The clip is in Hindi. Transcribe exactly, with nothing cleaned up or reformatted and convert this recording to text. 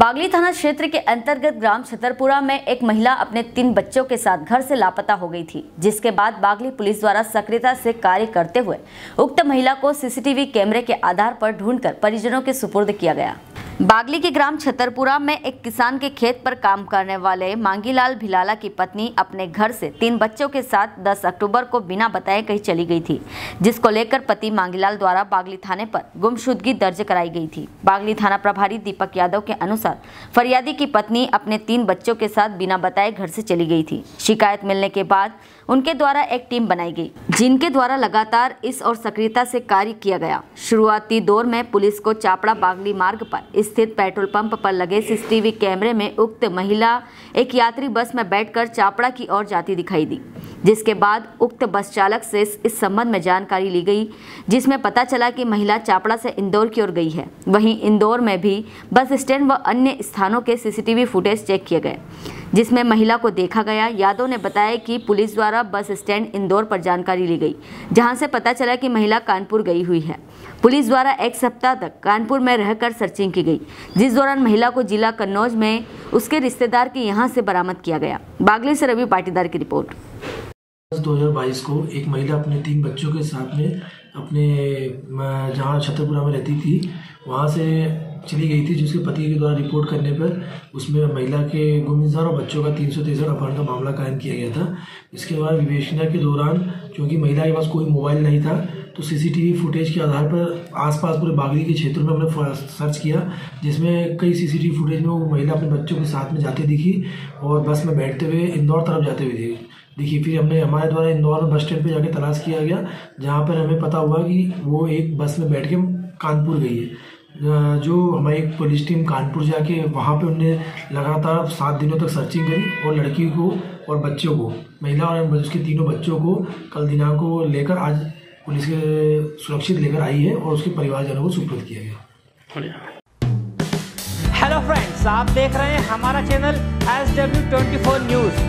बागली थाना क्षेत्र के अंतर्गत ग्राम छतरपुरा में एक महिला अपने तीन बच्चों के साथ घर से लापता हो गई थी, जिसके बाद बागली पुलिस द्वारा सक्रियता से कार्य करते हुए उक्त महिला को सीसीटीवी कैमरे के आधार पर ढूंढकर परिजनों के सुपुर्द किया गया। बागली के ग्राम छतरपुरा में एक किसान के खेत पर काम करने वाले मांगीलाल भिलाला की पत्नी अपने घर से तीन बच्चों के साथ दस अक्टूबर को बिना बताए कहीं चली गई थी, जिसको लेकर पति मांगीलाल द्वारा बागली थाने पर गुमशुदगी दर्ज कराई गई थी। बागली थाना प्रभारी दीपक यादव के अनुसार फरियादी की पत्नी अपने तीन बच्चों के साथ बिना बताए घर से चली गई थी। शिकायत मिलने के बाद उनके द्वारा एक टीम बनाई गई, जिनके द्वारा लगातार इस और सक्रियता से कार्य किया गया। शुरुआती दौर में पुलिस को चापड़ा बागली मार्ग पर स्थित पेट्रोल पंप पर लगे सीसीटीवी कैमरे में उक्त महिला एक यात्री बस में बैठकर चापड़ा की ओर जाती दिखाई दी, जिसके बाद उक्त बस चालक से इस संबंध में जानकारी ली गई, जिसमें पता चला कि महिला चापड़ा से इंदौर की ओर गई है। वहीं इंदौर में भी बस स्टैंड व अन्य स्थानों के सीसीटीवी फुटेज चेक किए गए, जिसमें महिला को देखा गया। यादव ने बताया कि पुलिस द्वारा बस स्टैंड इंदौर पर जानकारी ली गई, जहां से पता चला कि महिला कानपुर गई हुई है। पुलिस द्वारा एक सप्ताह तक कानपुर में रहकर सर्चिंग की गई, जिस दौरान महिला को जिला कन्नौज में उसके रिश्तेदार के यहाँ से बरामद किया गया। बागली से रवि पाटीदार की रिपोर्ट। दो हज़ार बाईस को एक महिला अपने तीन बच्चों के साथ में अपने जहाँ छतरपुरा में रहती थी वहाँ से चली गई थी, जिसके पति के द्वारा रिपोर्ट करने पर उसमें महिला के गुमशुदा और बच्चों का तीन सौ तिरसठ अपहरण का मामला कायम किया गया था। इसके बाद विवेचना के दौरान क्योंकि महिला के पास कोई मोबाइल नहीं था तो सीसीटीवी फुटेज के आधार पर आसपास पूरे बागली के क्षेत्र में हमने सर्च किया, जिसमें कई सीसीटीवी फुटेज में वो महिला अपने बच्चों के साथ में जाती दिखी और बस में बैठते हुए इंदौर तरफ जाते हुए दिखी देखिए फिर हमने हमारे द्वारा इंदौर बस स्टैंड पे जाके तलाश किया गया, जहाँ पर हमें पता हुआ कि वो एक बस में बैठ के कानपुर गई है। जो हमारी पुलिस टीम कानपुर जाके वहाँ पे उन्होंने लगातार सात दिनों तक सर्चिंग करी और लड़की को और बच्चों को, महिला और उसके तीनों बच्चों को कल दिनांक को लेकर आज पुलिस के सुरक्षित लेकर आई है और उसके परिवारजनों को सुपुर्द किया गया। हेलो फ्रेंड्स, आप देख रहे हैं हमारा चैनल एस डब्ल्यू चौबीस न्यूज़।